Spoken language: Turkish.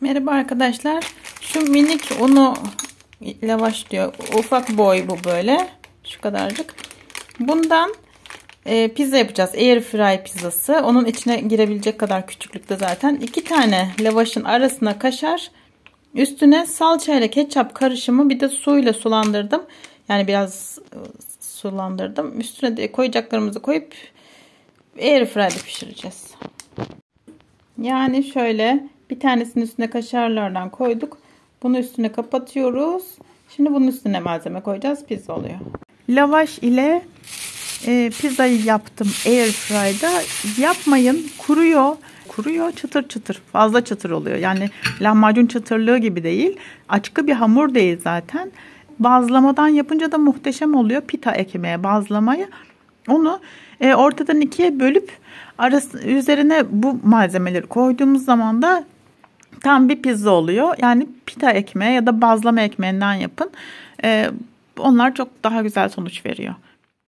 Merhaba arkadaşlar. Şu minik unu lavaş diyor. Ufak boy bu böyle. Şu kadarcık. Bundan pizza yapacağız. Airfry pizzası. Onun içine girebilecek kadar küçüklükte zaten. 2 tane lavaşın arasına kaşar. Üstüne salça ile ketçap karışımı, bir de suyla sulandırdım. Yani biraz sulandırdım. Üstüne de koyacaklarımızı koyup airfryde pişireceğiz. Yani şöyle bir tanesinin üstüne kaşarlardan koyduk. Bunu üstüne kapatıyoruz. Şimdi bunun üstüne malzeme koyacağız. Pizza oluyor. Lavaş ile pizzayı yaptım airfryda. Yapmayın, kuruyor. Kuruyor, çıtır çıtır, fazla çıtır oluyor. Yani lahmacun çıtırlığı gibi değil. Açkı bir hamur değil zaten. Bazlamadan yapınca da muhteşem oluyor. Pita ekmeğe, bazlamayı. Onu ortadan ikiye bölüp üzerine bu malzemeleri koyduğumuz zaman da tam bir pizza oluyor. Yani pita ekmeği ya da bazlama ekmeğinden yapın. Onlar çok daha güzel sonuç veriyor.